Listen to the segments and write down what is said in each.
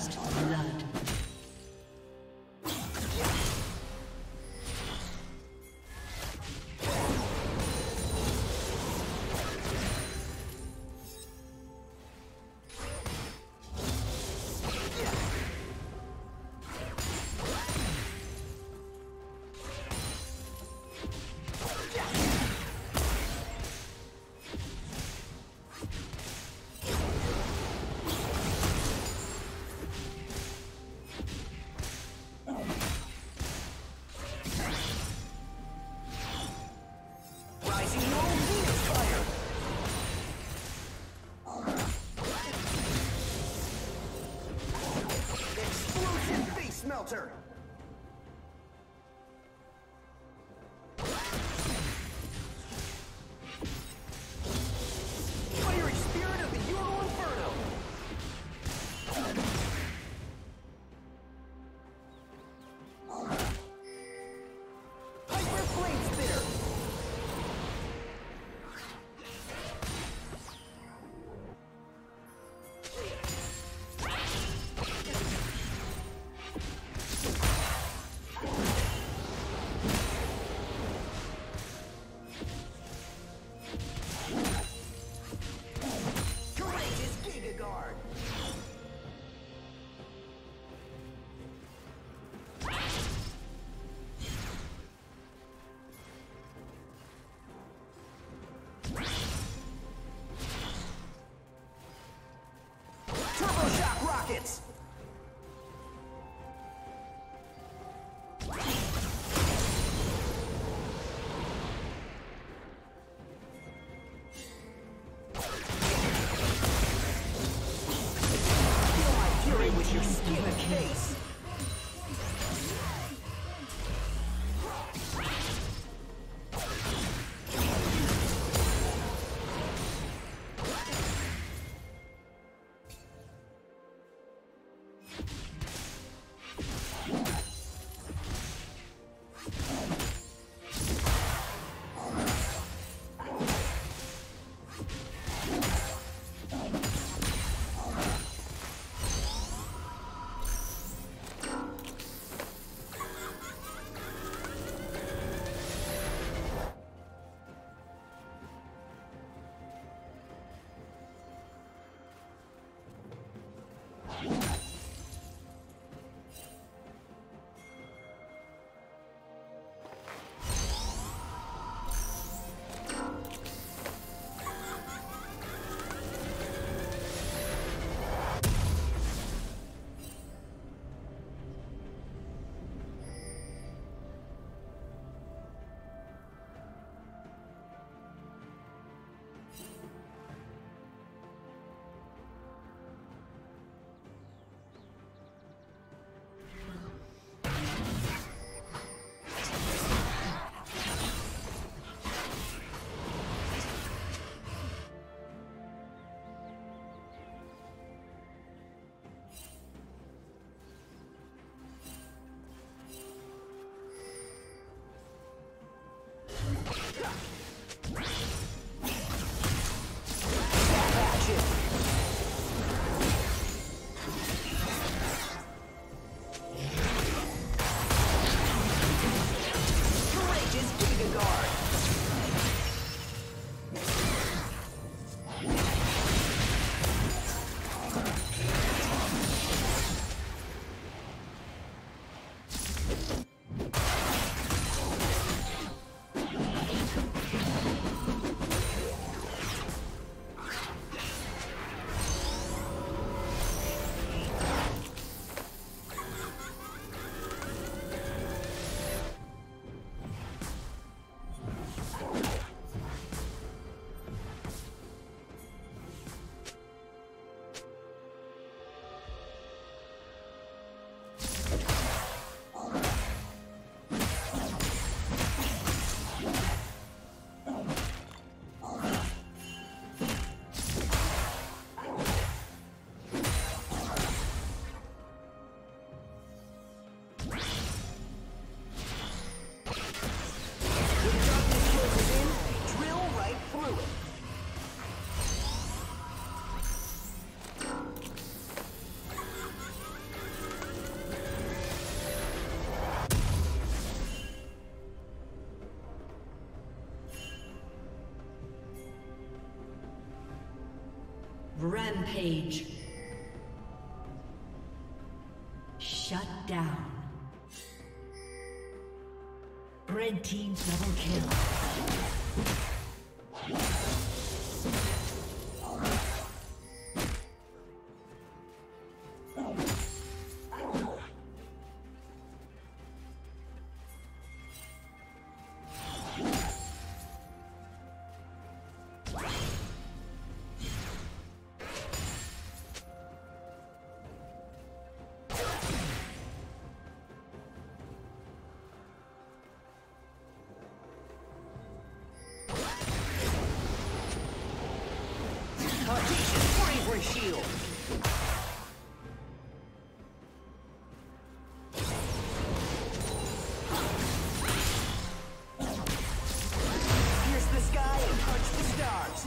First blood. Sir. Rockets! Rampage. Shut down. Red team's double kill. Shield. Pierce the sky and punch the stars.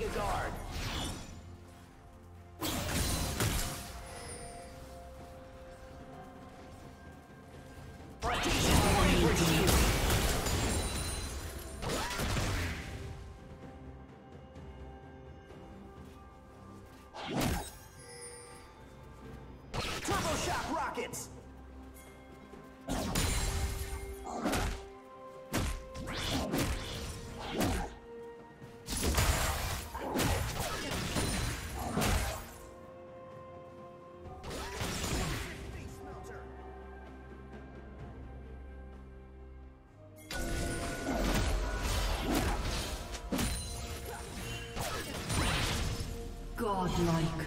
League of Guards. Godlike.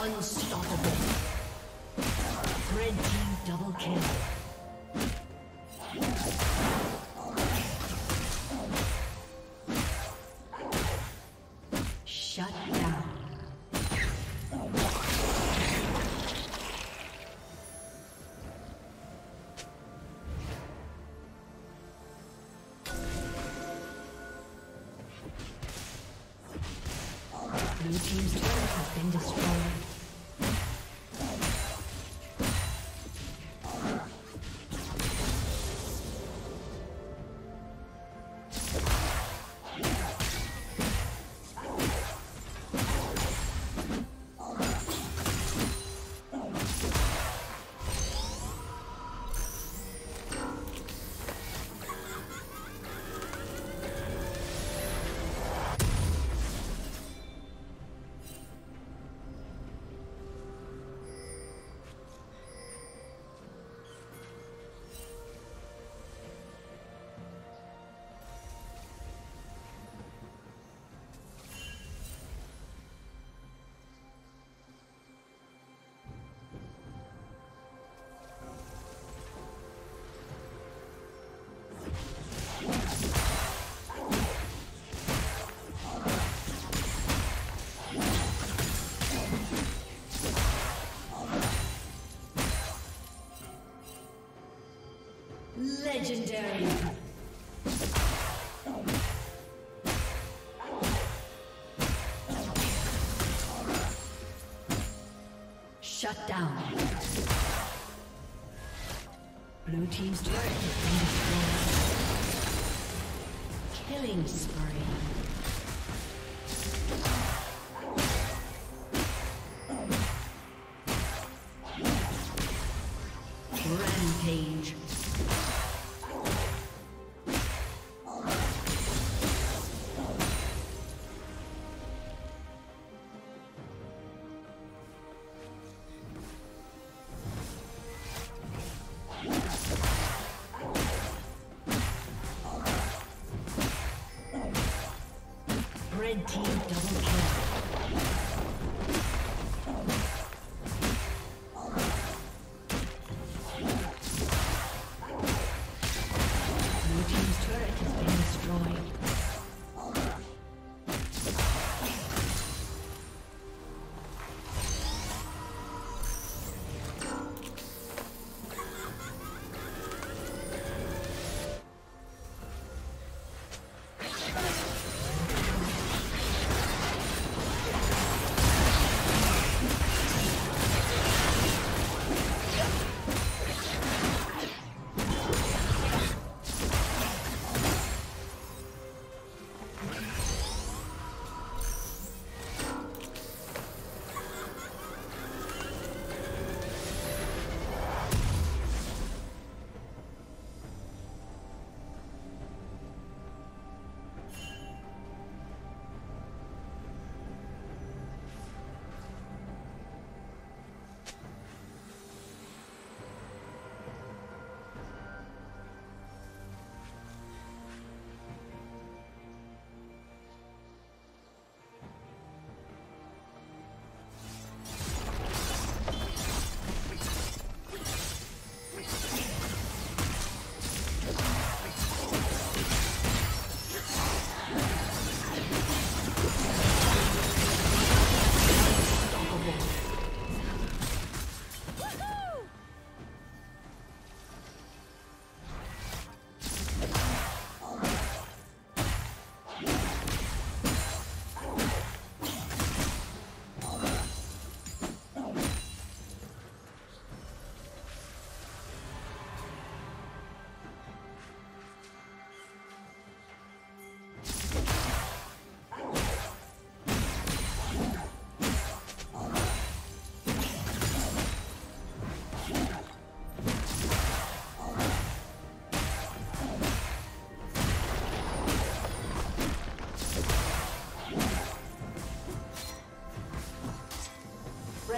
Unstoppable. Red team double kill. Shut down. Blue team's turret has been destroyed. Legendary. Shut down. Blue team's turret has been destroyed. Killing spree. Red team double kill.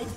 Red